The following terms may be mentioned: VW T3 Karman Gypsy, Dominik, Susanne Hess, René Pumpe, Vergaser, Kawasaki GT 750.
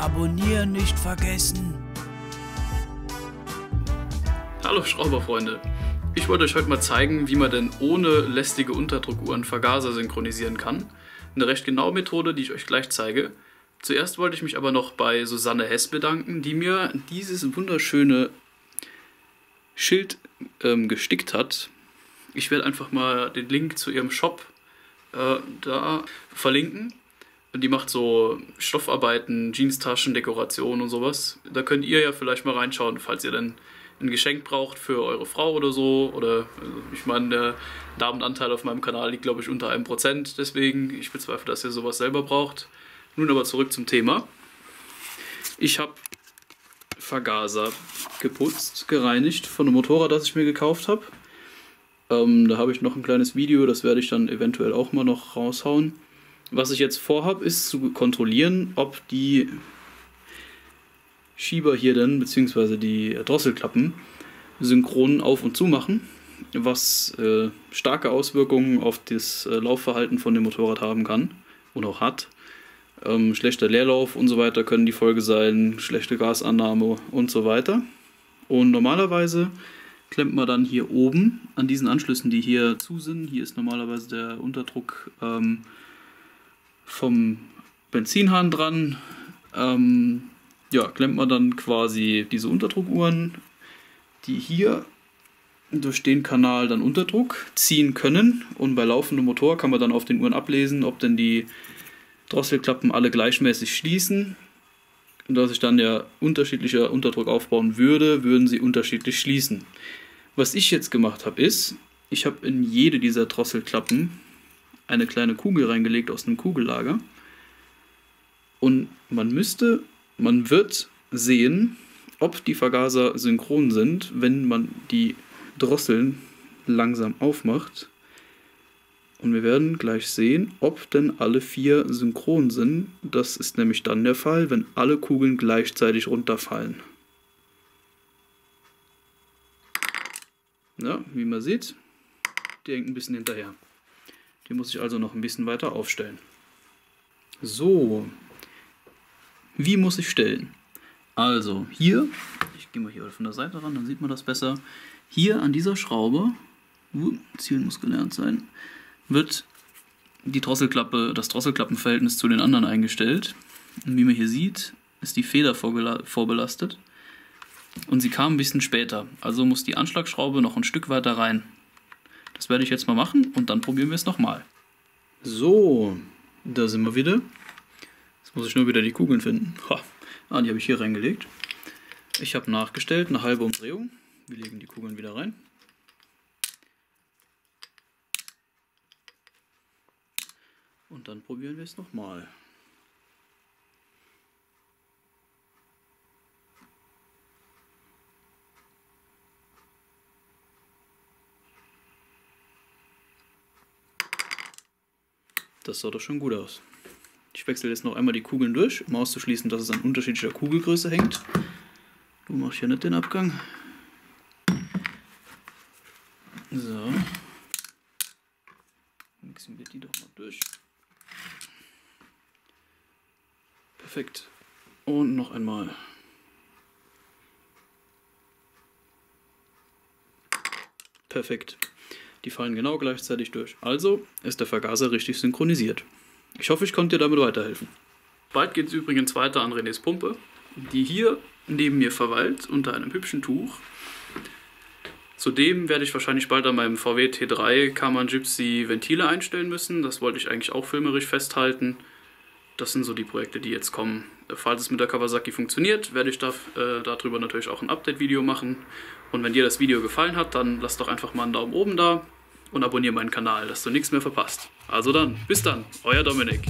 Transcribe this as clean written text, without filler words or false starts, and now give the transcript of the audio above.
Abonnieren nicht vergessen. Hallo Schrauberfreunde. Ich wollte euch heute mal zeigen, wie man denn ohne lästige Unterdruckuhren Vergaser synchronisieren kann. Eine recht genaue Methode, die ich euch gleich zeige. Zuerst wollte ich mich aber noch bei Susanne Hess bedanken, die mir dieses wunderschöne Schild gestickt hat. Ich werde einfach mal den Link zu ihrem Shop da verlinken. Die macht so Stoffarbeiten, Jeanstaschen, Dekorationen und sowas. Da könnt ihr ja vielleicht mal reinschauen, falls ihr denn ein Geschenk braucht für eure Frau oder so. Oder also ich meine, der Damenanteil auf meinem Kanal liegt, glaube ich, unter 1%. Deswegen, ich bezweifle, dass ihr sowas selber braucht. Nun aber zurück zum Thema. Ich habe Vergaser geputzt, gereinigt von einem Motorrad, das ich mir gekauft habe. Da habe ich noch ein kleines Video, das werde ich dann eventuell auch mal noch raushauen. Was ich jetzt vorhabe, ist zu kontrollieren, ob die Schieber hier dann, beziehungsweise die Drosselklappen, synchron auf und zu machen, was starke Auswirkungen auf das Laufverhalten von dem Motorrad haben kann und auch hat. Schlechter Leerlauf und so weiter können die Folge sein, schlechte Gasannahme und so weiter. Und normalerweise klemmt man dann hier oben an diesen Anschlüssen, die hier zu sind. Hier ist normalerweise der Unterdruck vom Benzinhahn dran. Ja, klemmt man dann quasi diese Unterdruckuhren, die hier durch den Kanal dann Unterdruck ziehen können. Und bei laufendem Motor kann man dann auf den Uhren ablesen, ob denn die Drosselklappen alle gleichmäßig schließen. Und da sich dann ja unterschiedlicher Unterdruck aufbauen würde, würden sie unterschiedlich schließen. Was ich jetzt gemacht habe ist, ich habe in jede dieser Drosselklappen eine kleine Kugel reingelegt aus einem Kugellager. Und man wird sehen, ob die Vergaser synchron sind, wenn man die Drosseln langsam aufmacht. Und wir werden gleich sehen, ob denn alle vier synchron sind. Das ist nämlich dann der Fall, wenn alle Kugeln gleichzeitig runterfallen. Ja, wie man sieht, die hängt ein bisschen hinterher. Die muss ich also noch ein bisschen weiter aufstellen. So, wie muss ich stellen? Also hier, ich gehe mal hier von der Seite ran, dann sieht man das besser. Hier an dieser Schraube, Zielen muss gelernt sein, wird die Drosselklappe, das Drosselklappenverhältnis zu den anderen eingestellt. Und wie man hier sieht, ist die Feder vorbelastet. Und sie kam ein bisschen später. Also muss die Anschlagschraube noch ein Stück weiter rein. Das werde ich jetzt mal machen und dann probieren wir es nochmal. So, da sind wir wieder. Jetzt muss ich nur wieder die Kugeln finden. Ha. Ah, die habe ich hier reingelegt. Ich habe nachgestellt, eine halbe Umdrehung. Wir legen die Kugeln wieder rein. Und dann probieren wir es nochmal. Das sah doch schon gut aus. Ich wechsle jetzt noch einmal die Kugeln durch, um auszuschließen, dass es an unterschiedlicher Kugelgröße hängt. Du machst hier nicht den Abgang. So. Mixen wir die doch mal durch. Perfekt. Und noch einmal. Perfekt. Die fallen genau gleichzeitig durch. Also ist der Vergaser richtig synchronisiert. Ich hoffe, ich konnte dir damit weiterhelfen. Bald geht es übrigens weiter an Renés Pumpe, die hier neben mir verweilt, unter einem hübschen Tuch. Zudem werde ich wahrscheinlich bald an meinem VW T3 Karman Gypsy Ventile einstellen müssen. Das wollte ich eigentlich auch filmerisch festhalten. Das sind so die Projekte, die jetzt kommen. Falls es mit der Kawasaki funktioniert, werde ich darüber natürlich auch ein Update-Video machen. Und wenn dir das Video gefallen hat, dann lass doch einfach mal einen Daumen oben da und abonniere meinen Kanal, dass du nichts mehr verpasst. Also dann, bis dann, euer Dominik.